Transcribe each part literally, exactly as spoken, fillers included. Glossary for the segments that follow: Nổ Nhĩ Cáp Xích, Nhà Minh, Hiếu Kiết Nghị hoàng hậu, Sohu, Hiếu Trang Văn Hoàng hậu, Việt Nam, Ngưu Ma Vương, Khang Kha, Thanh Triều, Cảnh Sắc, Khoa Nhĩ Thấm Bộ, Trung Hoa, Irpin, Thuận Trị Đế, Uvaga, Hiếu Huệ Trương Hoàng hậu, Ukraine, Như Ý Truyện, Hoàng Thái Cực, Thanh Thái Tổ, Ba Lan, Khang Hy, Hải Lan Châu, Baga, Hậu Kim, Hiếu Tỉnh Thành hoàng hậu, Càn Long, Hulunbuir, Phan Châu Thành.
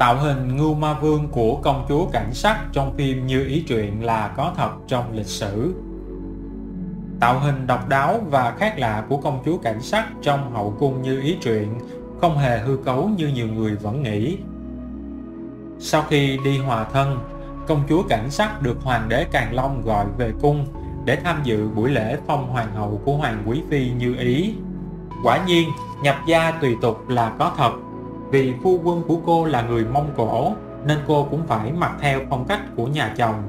Tạo hình Ngưu Ma Vương của công chúa Cảnh Sắc trong phim Như Ý Truyện là có thật trong lịch sử. Tạo hình độc đáo và khác lạ của công chúa Cảnh Sắc trong hậu cung Như Ý Truyện không hề hư cấu như nhiều người vẫn nghĩ. Sau khi đi hòa thân, công chúa Cảnh Sắc được hoàng đế Càn Long gọi về cung để tham dự buổi lễ phong hoàng hậu của hoàng quý phi Như Ý. Quả nhiên, nhập gia tùy tục là có thật. Vì phu quân của cô là người Mông Cổ nên cô cũng phải mặc theo phong cách của nhà chồng.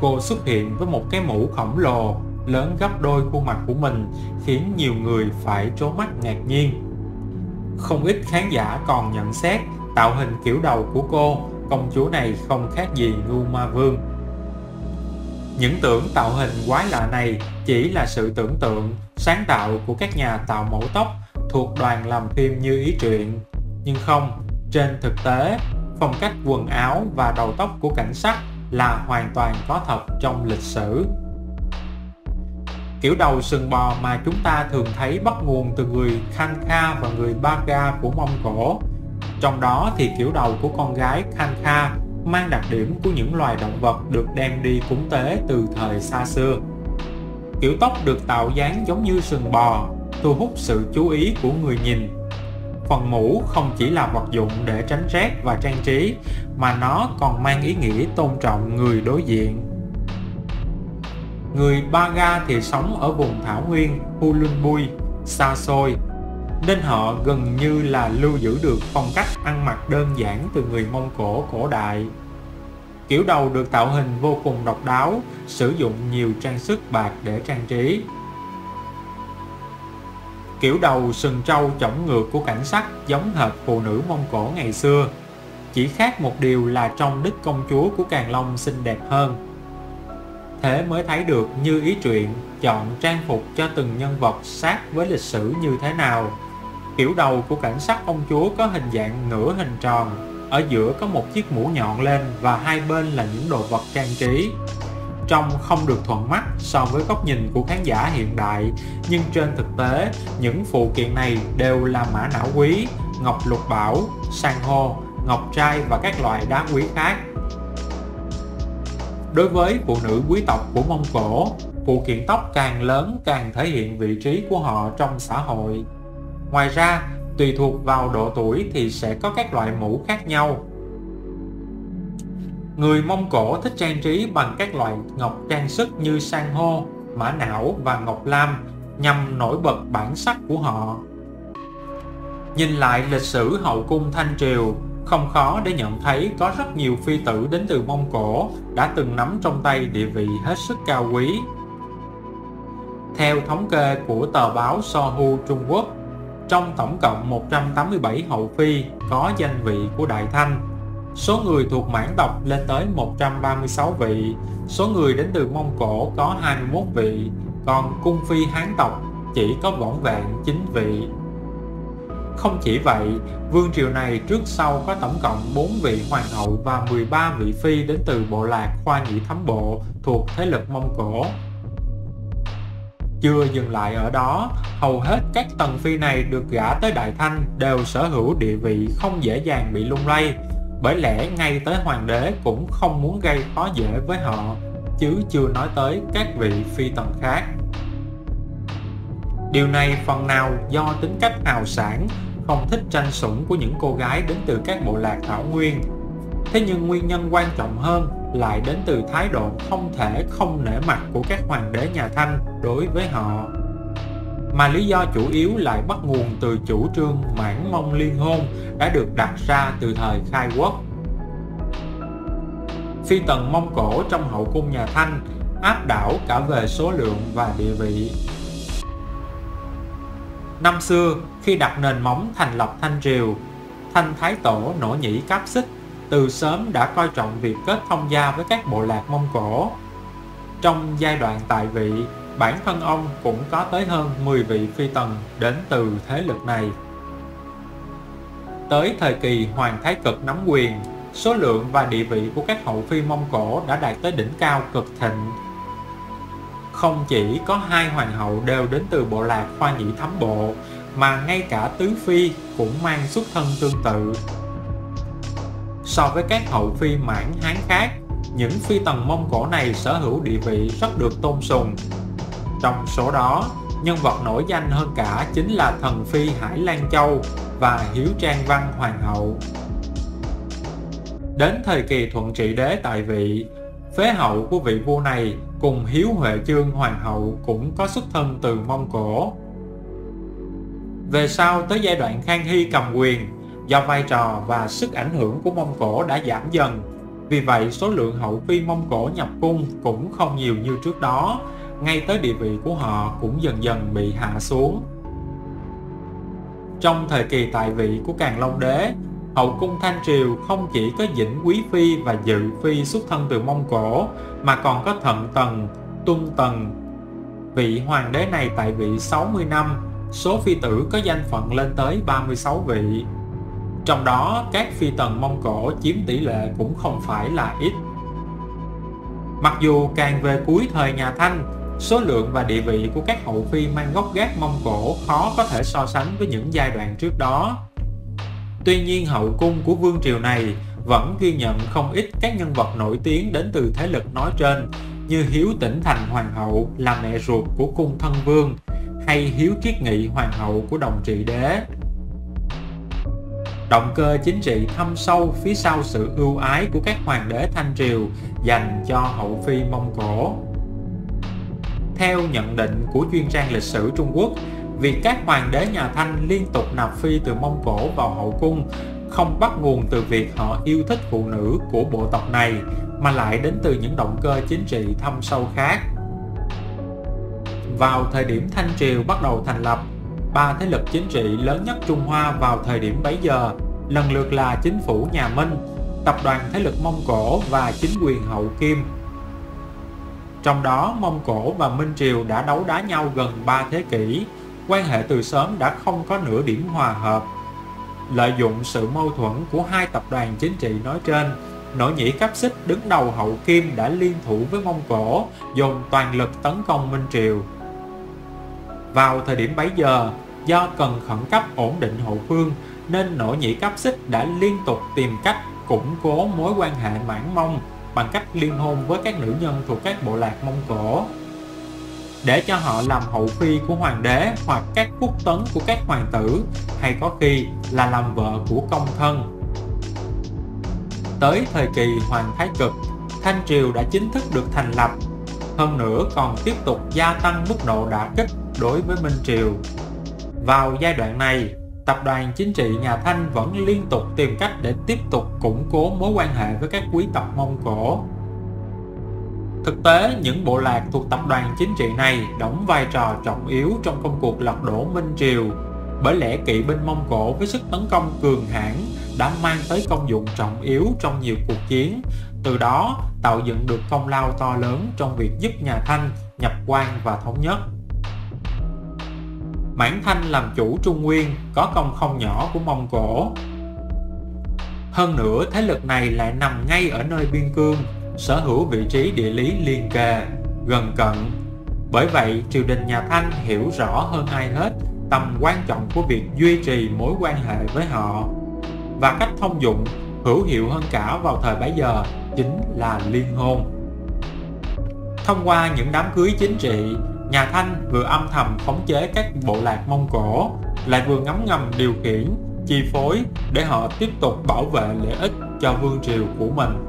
Cô xuất hiện với một cái mũ khổng lồ lớn gấp đôi khuôn mặt của mình, khiến nhiều người phải trố mắt ngạc nhiên. Không ít khán giả còn nhận xét tạo hình kiểu đầu của cô, công chúa này không khác gì Ngưu Ma Vương. Những tưởng tạo hình quái lạ này chỉ là sự tưởng tượng, sáng tạo của các nhà tạo mẫu tóc thuộc đoàn làm phim Như Ý Truyện. Nhưng không, trên thực tế, phong cách quần áo và đầu tóc của Cảnh Sắc là hoàn toàn có thật trong lịch sử. Kiểu đầu sừng bò mà chúng ta thường thấy bắt nguồn từ người Khang Kha và người Baga của Mông Cổ. Trong đó thì kiểu đầu của con gái Khang Kha mang đặc điểm của những loài động vật được đem đi cúng tế từ thời xa xưa. Kiểu tóc được tạo dáng giống như sừng bò, thu hút sự chú ý của người nhìn. Phần mũ không chỉ là vật dụng để tránh rét và trang trí, mà nó còn mang ý nghĩa tôn trọng người đối diện. Người Baga thì sống ở vùng thảo nguyên Hulunbuir, xa xôi, nên họ gần như là lưu giữ được phong cách ăn mặc đơn giản từ người Mông Cổ cổ đại. Kiểu đầu được tạo hình vô cùng độc đáo, sử dụng nhiều trang sức bạc để trang trí. Kiểu đầu sừng trâu chổng ngược của Cảnh Sắc giống hệt phụ nữ Mông Cổ ngày xưa, chỉ khác một điều là trong đích công chúa của Càn Long xinh đẹp hơn. Thế mới thấy được Như Ý Truyện chọn trang phục cho từng nhân vật sát với lịch sử như thế nào. Kiểu đầu của Cảnh Sắc công chúa có hình dạng nửa hình tròn, ở giữa có một chiếc mũ nhọn lên và hai bên là những đồ vật trang trí. Trông không được thuận mắt so với góc nhìn của khán giả hiện đại, nhưng trên thực tế, những phụ kiện này đều là mã não quý, ngọc lục bảo, san hô, ngọc trai và các loại đá quý khác. Đối với phụ nữ quý tộc của Mông Cổ, phụ kiện tóc càng lớn càng thể hiện vị trí của họ trong xã hội. Ngoài ra, tùy thuộc vào độ tuổi thì sẽ có các loại mũ khác nhau. Người Mông Cổ thích trang trí bằng các loại ngọc trang sức như san hô, mã não và ngọc lam nhằm nổi bật bản sắc của họ. Nhìn lại lịch sử hậu cung Thanh Triều, không khó để nhận thấy có rất nhiều phi tử đến từ Mông Cổ đã từng nắm trong tay địa vị hết sức cao quý. Theo thống kê của tờ báo Sohu Trung Quốc, trong tổng cộng một trăm tám mươi bảy hậu phi có danh vị của Đại Thanh, số người thuộc mãn tộc lên tới một trăm ba mươi sáu vị, số người đến từ Mông Cổ có hai mươi mốt vị, còn cung phi Hán tộc chỉ có vỏn vẹn chín vị. Không chỉ vậy, vương triều này trước sau có tổng cộng bốn vị hoàng hậu và mười ba vị phi đến từ bộ lạc Khoa Nhĩ Thấm Bộ thuộc thế lực Mông Cổ. Chưa dừng lại ở đó, hầu hết các tần phi này được gả tới Đại Thanh đều sở hữu địa vị không dễ dàng bị lung lay, bởi lẽ ngay tới hoàng đế cũng không muốn gây khó dễ với họ, chứ chưa nói tới các vị phi tần khác. Điều này phần nào do tính cách hào sảng, không thích tranh sủng của những cô gái đến từ các bộ lạc thảo nguyên. Thế nhưng nguyên nhân quan trọng hơn lại đến từ thái độ không thể không nể mặt của các hoàng đế nhà Thanh đối với họ. Mà lý do chủ yếu lại bắt nguồn từ chủ trương mãn Mông liên hôn đã được đặt ra từ thời khai quốc. Phi tần Mông Cổ trong hậu cung nhà Thanh áp đảo cả về số lượng và địa vị. Năm xưa, khi đặt nền móng thành lập Thanh Triều, Thanh Thái Tổ Nổ Nhĩ Cáp Xích từ sớm đã coi trọng việc kết thông gia với các bộ lạc Mông Cổ. Trong giai đoạn tại vị, bản thân ông cũng có tới hơn mười vị phi tần đến từ thế lực này. Tới thời kỳ Hoàng Thái Cực nắm quyền, số lượng và địa vị của các hậu phi Mông Cổ đã đạt tới đỉnh cao cực thịnh. Không chỉ có hai hoàng hậu đều đến từ bộ lạc Khoa Nhĩ Thấm Bộ, mà ngay cả tứ phi cũng mang xuất thân tương tự. So với các hậu phi Mãn Hán khác, những phi tần Mông Cổ này sở hữu địa vị rất được tôn sùng. Trong số đó, nhân vật nổi danh hơn cả chính là thần phi Hải Lan Châu và Hiếu Trang Văn Hoàng hậu. Đến thời kỳ Thuận Trị Đế tại vị, phế hậu của vị vua này cùng Hiếu Huệ Trương Hoàng hậu cũng có xuất thân từ Mông Cổ. Về sau tới giai đoạn Khang Hy cầm quyền, do vai trò và sức ảnh hưởng của Mông Cổ đã giảm dần, vì vậy số lượng hậu phi Mông Cổ nhập cung cũng không nhiều như trước đó, ngay tới địa vị của họ cũng dần dần bị hạ xuống. Trong thời kỳ tại vị của Càn Long Đế, hậu cung Thanh Triều không chỉ có Dĩnh Quý Phi và Dự Phi xuất thân từ Mông Cổ, mà còn có Thận Tần, Tuân Tần. Vị hoàng đế này tại vị sáu mươi năm, số phi tử có danh phận lên tới ba mươi sáu vị. Trong đó, các phi tần Mông Cổ chiếm tỷ lệ cũng không phải là ít. Mặc dù càng về cuối thời nhà Thanh, số lượng và địa vị của các hậu phi mang gốc gác Mông Cổ khó có thể so sánh với những giai đoạn trước đó. Tuy nhiên, hậu cung của vương triều này vẫn ghi nhận không ít các nhân vật nổi tiếng đến từ thế lực nói trên, như Hiếu Tỉnh Thành hoàng hậu là mẹ ruột của cung thân vương, hay Hiếu Kiết Nghị hoàng hậu của Đồng Trị Đế. Động cơ chính trị thâm sâu phía sau sự ưu ái của các hoàng đế Thanh Triều dành cho hậu phi Mông Cổ. Theo nhận định của chuyên trang lịch sử Trung Quốc, việc các hoàng đế nhà Thanh liên tục nạp phi từ Mông Cổ vào hậu cung không bắt nguồn từ việc họ yêu thích phụ nữ của bộ tộc này, mà lại đến từ những động cơ chính trị thâm sâu khác. Vào thời điểm Thanh Triều bắt đầu thành lập, ba thế lực chính trị lớn nhất Trung Hoa vào thời điểm bấy giờ lần lượt là chính phủ nhà Minh, tập đoàn thế lực Mông Cổ và chính quyền Hậu Kim. Trong đó, Mông Cổ và Minh Triều đã đấu đá nhau gần ba thế kỷ, quan hệ từ sớm đã không có nửa điểm hòa hợp. Lợi dụng sự mâu thuẫn của hai tập đoàn chính trị nói trên, Nổ Nhĩ Cáp Xích đứng đầu Hậu Kim đã liên thủ với Mông Cổ, dồn toàn lực tấn công Minh Triều. Vào thời điểm bấy giờ, do cần khẩn cấp ổn định hậu phương, nên Nỗ Nhĩ Cáp Xích đã liên tục tìm cách củng cố mối quan hệ Mãn Mông bằng cách liên hôn với các nữ nhân thuộc các bộ lạc Mông Cổ. Để cho họ làm hậu phi của hoàng đế hoặc các quốc tấn của các hoàng tử, hay có khi là làm vợ của công thân. Tới thời kỳ Hoàng Thái Cực, Thanh Triều đã chính thức được thành lập, hơn nữa còn tiếp tục gia tăng mức độ đả kích đối với Minh Triều. Vào giai đoạn này, tập đoàn chính trị nhà Thanh vẫn liên tục tìm cách để tiếp tục củng cố mối quan hệ với các quý tộc Mông Cổ. Thực tế, những bộ lạc thuộc tập đoàn chính trị này đóng vai trò trọng yếu trong công cuộc lật đổ Minh Triều, bởi lẽ kỵ binh Mông Cổ với sức tấn công cường hãn đã mang tới công dụng trọng yếu trong nhiều cuộc chiến, từ đó tạo dựng được công lao to lớn trong việc giúp nhà Thanh nhập quan và thống nhất. Mãn Thanh làm chủ Trung Nguyên có công không nhỏ của Mông Cổ. Hơn nữa, thế lực này lại nằm ngay ở nơi biên cương, sở hữu vị trí địa lý liền kề, gần cận. Bởi vậy, triều đình nhà Thanh hiểu rõ hơn ai hết tầm quan trọng của việc duy trì mối quan hệ với họ. Và cách thông dụng hữu hiệu hơn cả vào thời bấy giờ chính là liên hôn. Thông qua những đám cưới chính trị, nhà Thanh vừa âm thầm khống chế các bộ lạc Mông Cổ, lại vừa ngấm ngầm điều khiển, chi phối để họ tiếp tục bảo vệ lợi ích cho vương triều của mình.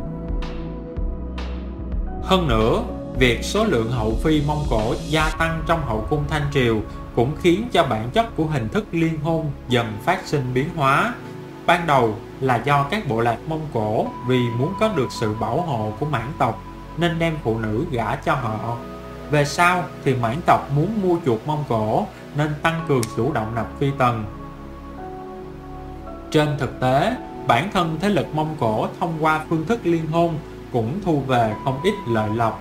Hơn nữa, việc số lượng hậu phi Mông Cổ gia tăng trong hậu cung Thanh Triều cũng khiến cho bản chất của hình thức liên hôn dần phát sinh biến hóa. Ban đầu là do các bộ lạc Mông Cổ vì muốn có được sự bảo hộ của Mãn tộc nên đem phụ nữ gả cho họ. Về sau thì Mãn tộc muốn mua chuộc Mông Cổ nên tăng cường chủ động nạp phi tần. Trên thực tế, bản thân thế lực Mông Cổ thông qua phương thức liên hôn cũng thu về không ít lợi lộc,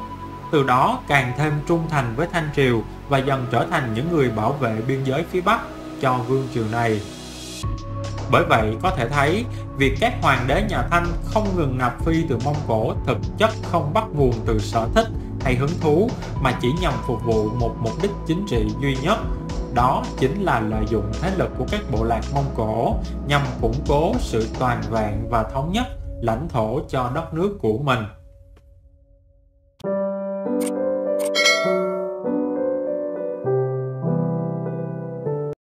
từ đó càng thêm trung thành với Thanh Triều và dần trở thành những người bảo vệ biên giới phía Bắc cho vương triều này. Bởi vậy, có thể thấy, việc các hoàng đế nhà Thanh không ngừng nạp phi từ Mông Cổ thực chất không bắt nguồn từ sở thích hay hứng thú, mà chỉ nhằm phục vụ một mục đích chính trị duy nhất, đó chính là lợi dụng thế lực của các bộ lạc Mông Cổ nhằm củng cố sự toàn vẹn và thống nhất lãnh thổ cho đất nước của mình.